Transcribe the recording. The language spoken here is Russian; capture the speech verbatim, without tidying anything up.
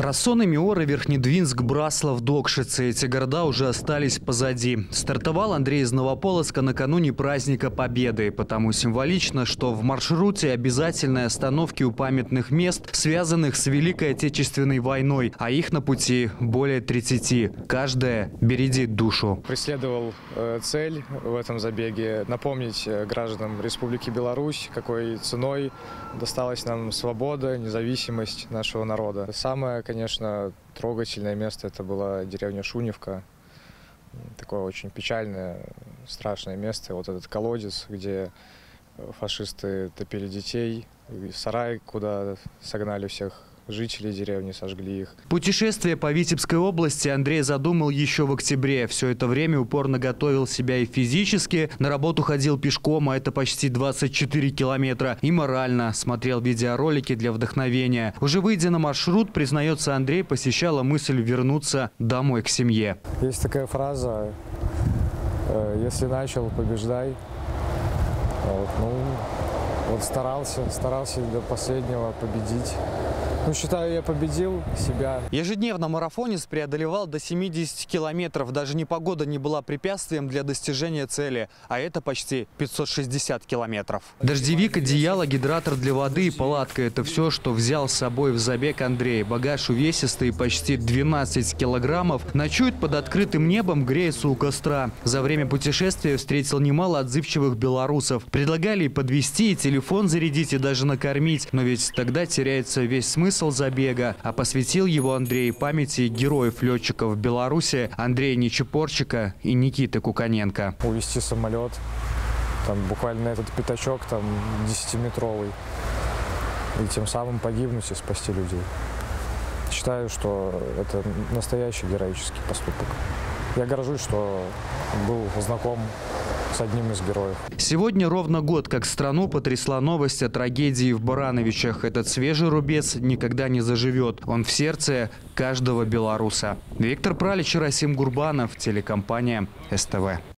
Рассоны, Миоры, Верхнедвинск, Браслав, Докшицы. Эти города уже остались позади. Стартовал Андрей из Новополоцка накануне праздника Победы. Потому символично, что в маршруте обязательные остановки у памятных мест, связанных с Великой Отечественной войной. А их на пути более тридцати. Каждая бередит душу. Преследовал цель в этом забеге напомнить гражданам Республики Беларусь, какой ценой досталась нам свобода, независимость нашего народа. Самое, конечно, трогательное место – это была деревня Шуневка. Такое очень печальное, страшное место. Вот этот колодец, где фашисты топили детей, сарай, куда согнали всех жителей деревни, сожгли их. Путешествие по Витебской области Андрей задумал еще в октябре. Все это время упорно готовил себя и физически. На работу ходил пешком, а это почти двадцать четыре километра. И морально смотрел видеоролики для вдохновения. Уже выйдя на маршрут, признается Андрей, посещала мысль вернуться домой к семье. Есть такая фраза: если начал, побеждай. Вот, ну, вот старался, старался до последнего победить. Ну, считаю, я победил себя. Ежедневно марафонец преодолевал до семидесяти километров. Даже непогода не была препятствием для достижения цели. А это почти пятьсот шестьдесят километров. Дождевик, одеяло, гидратор для воды и палатка – это все, что взял с собой в забег Андрей. Багаж увесистый, почти двенадцать килограммов. Ночует под открытым небом, греется у костра. За время путешествия встретил немало отзывчивых белорусов. Предлагали и подвезти, и телефон зарядить, и даже накормить. Но ведь тогда теряется весь смысл. Смысл забега, а посвятил его Андрей памяти героев-летчиков в Беларуси Андрея Ничипорчика и Никиты Куканенко. Увести самолет, там буквально этот пятачок, там десятиметровый, и тем самым погибнуть и спасти людей. Считаю, что это настоящий героический поступок. Я горжусь, что был знаком с одним из героев. Сегодня ровно год, как страну потрясла новость о трагедии в Барановичах. Этот свежий рубец никогда не заживет. Он в сердце каждого белоруса. Виктор Пралич, Ирасим Гурбанов, телекомпания СТВ.